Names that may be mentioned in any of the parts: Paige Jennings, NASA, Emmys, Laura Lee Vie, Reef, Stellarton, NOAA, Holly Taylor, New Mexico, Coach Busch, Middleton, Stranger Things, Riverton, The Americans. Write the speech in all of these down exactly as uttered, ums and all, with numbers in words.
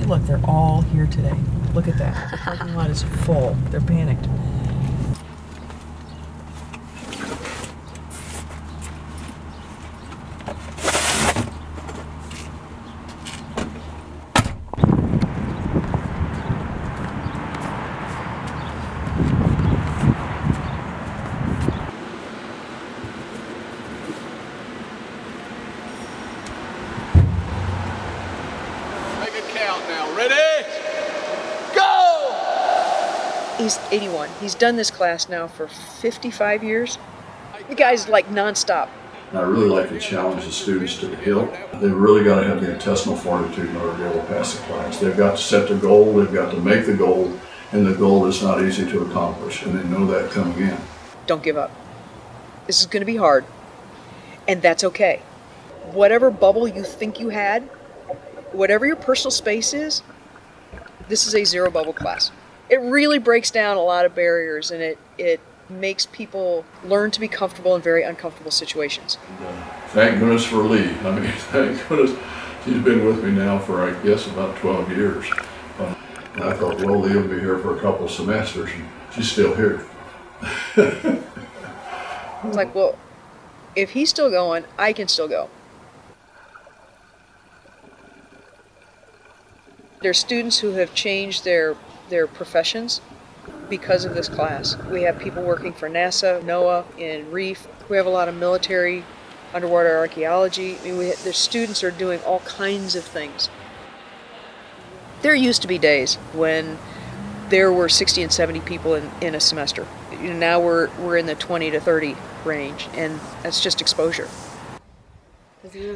see, look, they're all here today. Look at that. The parking lot is full. They're panicked. He's eighty-one. He's done this class now for fifty-five years. The guy's like nonstop. I really like to challenge the students to the hill. They've really got to have the intestinal fortitude in order to be able to pass the class. They've got to set the goal, they've got to make the goal, and the goal is not easy to accomplish, and they know that coming in. Don't give up. This is going to be hard, and that's okay. Whatever bubble you think you had, whatever your personal space is, this is a zero bubble class. It really breaks down a lot of barriers, and it, it makes people learn to be comfortable in very uncomfortable situations. Thank goodness for Lee. I mean, thank goodness. She's been with me now for, I guess, about twelve years. Um, and I thought, well, Lee will be here for a couple of semesters, and she's still here. It's like, well, if he's still going, I can still go. There's students who have changed their their professions because of this class. We have people working for NASA, NOAA, and Reef. We have a lot of military, underwater archaeology. I mean, we have, the students are doing all kinds of things. There used to be days when there were sixty and seventy people in, in a semester. You know, now we're, we're in the twenty to thirty range, and that's just exposure.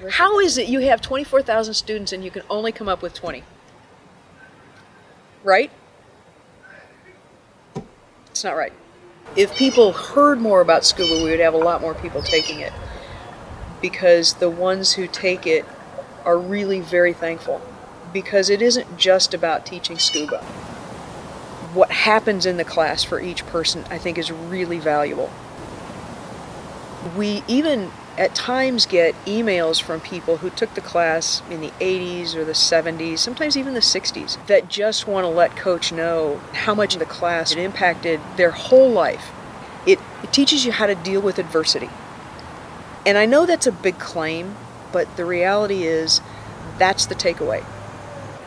How is it you have twenty-four thousand students and you can only come up with twenty? Right? It's not right. If people heard more about scuba, we would have a lot more people taking it, because the ones who take it are really very thankful, because it isn't just about teaching scuba. What happens in the class for each person, I think, is really valuable. We even at times get emails from people who took the class in the eighties or the seventies, sometimes even the sixties, that just want to let Coach know how much the class impacted their whole life. It, it teaches you how to deal with adversity. And I know that's a big claim, but the reality is that's the takeaway.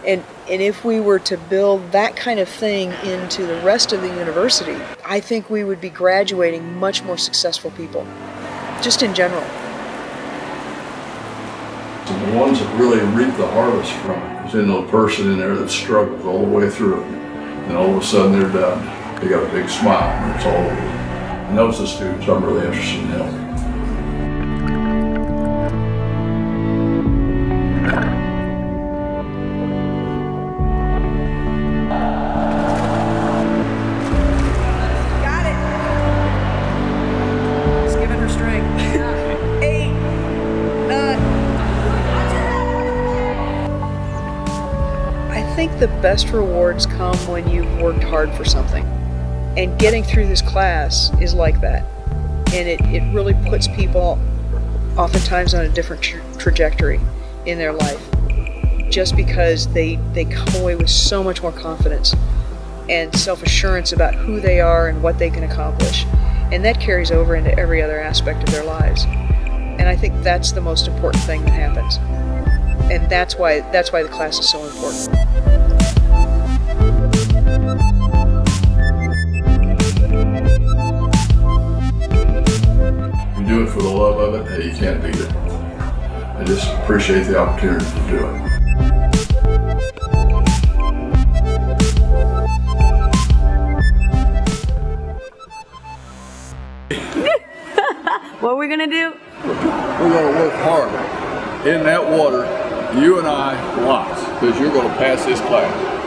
And, and if we were to build that kind of thing into the rest of the university, I think we would be graduating much more successful people, just in general. The ones that really reap the harvest from it is in the person in there that struggles all the way through it, and all of a sudden they're done. They got a big smile, and it's all over. And those are the students I'm really interested in helping. I think the best rewards come when you've worked hard for something. And getting through this class is like that. And it, it really puts people oftentimes on a different tra trajectory in their life, just because they, they come away with so much more confidence and self-assurance about who they are and what they can accomplish. And that carries over into every other aspect of their lives. And I think that's the most important thing that happens. And that's why, that's why the class is so important. You do it for the love of it, and you can't beat it. I just appreciate the opportunity to do it. What are we going to do? We're going to work hard in that water. You and I, lots, because you're going to pass this class.